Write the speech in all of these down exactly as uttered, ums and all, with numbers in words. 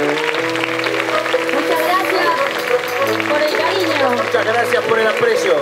Muchas gracias por el cariño. Muchas gracias por el aprecio.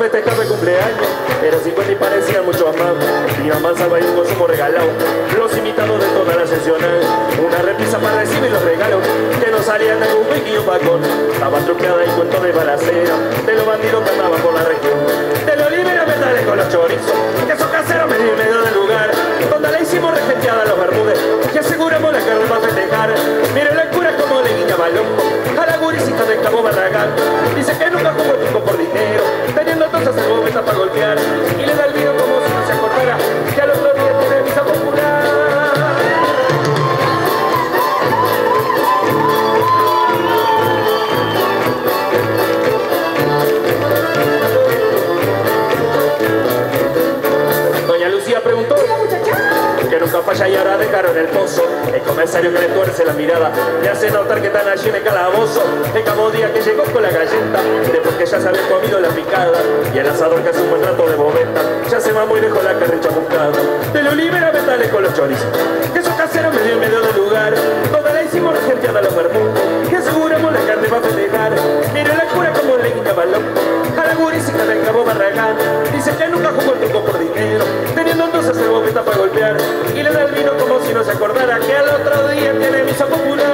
Festejaba el cumpleaños, era cincuenta y parecía mucho amable. Mi mamá salva y un consumo regalado, los invitados de toda la seccional. Una repisa para recibir los regalos, que no salían de un pique y un vagón. Estaba truqueada y cuento de balacera, de los bandidos que andaban por la región. De los libres metales con los chorizos, que son caseros me dio del lugar. Donde la hicimos regenteada a los Bermúdez, que aseguramos la carne para festejar. Miren la cura como le guiñaba al loco, a la gurisita del Cabo Barragán. Dice que nunca jugó el truco por dinero, teniendo entonces el momento para golpear. Y le da el miedo como si no se acordara, que al otro día tiene visa popular. Doña Lucía preguntó, que nunca falla y ahora de caro en el pozo. El comisario que le tuerce la mirada le hace notar que están allí en el calabozo. El cabo día que llegó con la galleta, después que ya se había comido la picada, y el asador que hace un buen rato de bobeta, ya se va muy lejos la carricha buscada. De lo libera metales con los chorizos, que esos caseros medio en medio del lugar. Toda la hicimos regenteada a los Bermúdez, que aseguramos la carne va a festejar. Mira la cura como le guiñaba al loco, a la gurisita del Cabo Barragán. Dice que nunca jugó el truco por dinero, teniendo entonces el bobeta para golpear. Y le da el vino como si no se acordara, que al otro día tiene misa popular.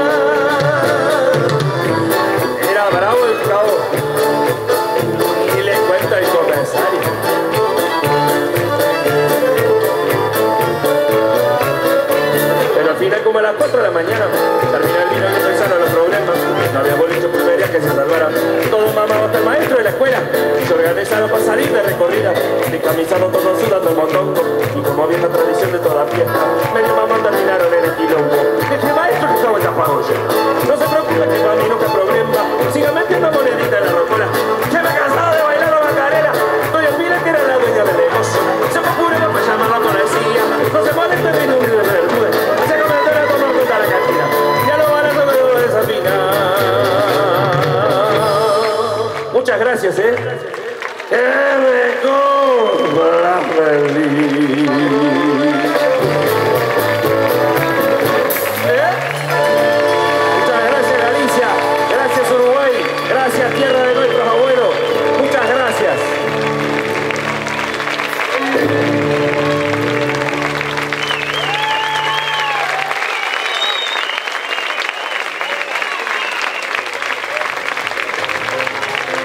gracias, ¿eh? Gracias, ¿eh?